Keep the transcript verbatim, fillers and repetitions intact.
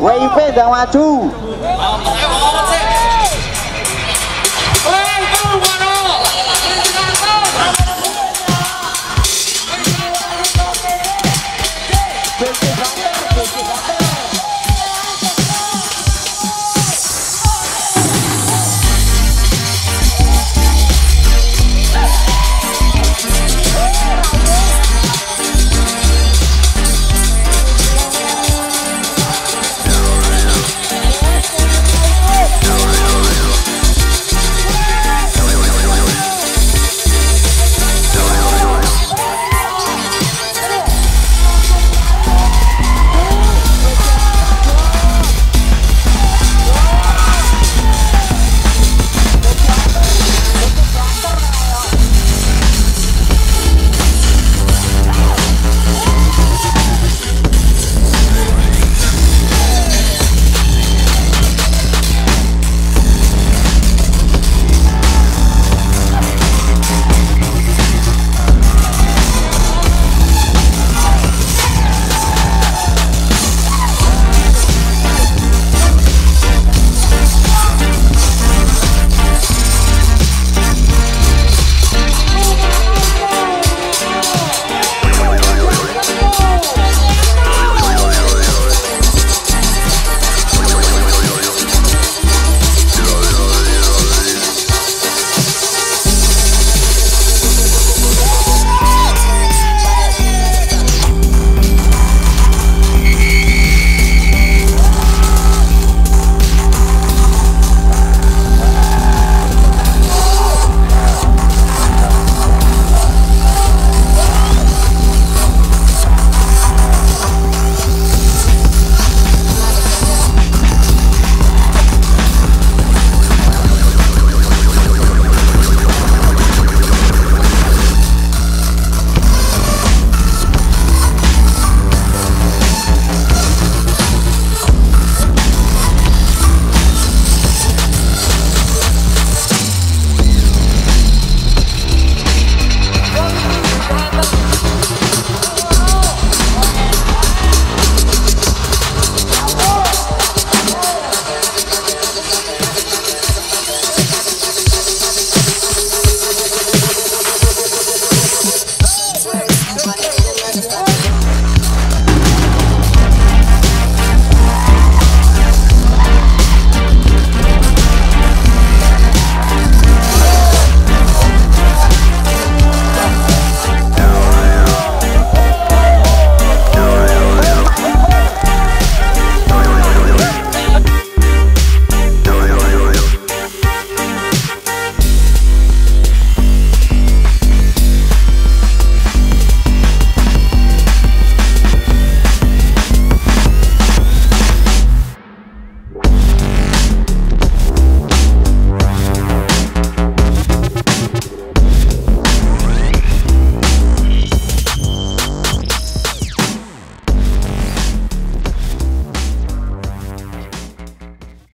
Waving down at two.